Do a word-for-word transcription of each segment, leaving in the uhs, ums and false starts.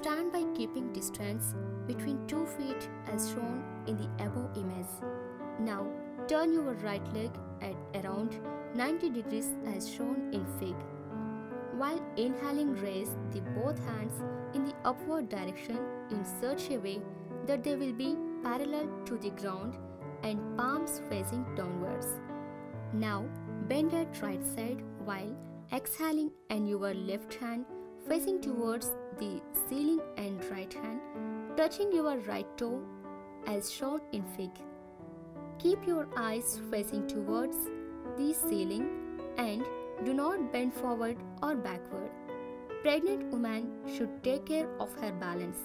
stand by keeping distance between two feet as shown in the above image. Now turn your right leg at around ninety degrees as shown in figure. While inhaling, raise the both hands in the upward direction in such a way that they will be parallel to the ground and palms facing downwards. Now bend at right side while exhaling and your left hand facing towards the ceiling and right hand touching your right toe as shown in figure. Keep your eyes facing towards the ceiling and do not bend forward or backward. Pregnant woman should take care of her balance.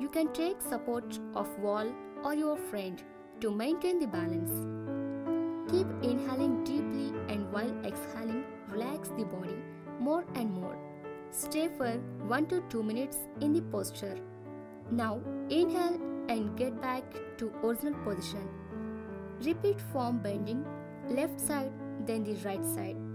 You can take support of wall or your friend to maintain the balance. Keep inhaling deeply and while exhaling, relax the body more and more. Stay for one to two minutes in the posture. Now inhale and get back to original position. Repeat form bending left side then the right side.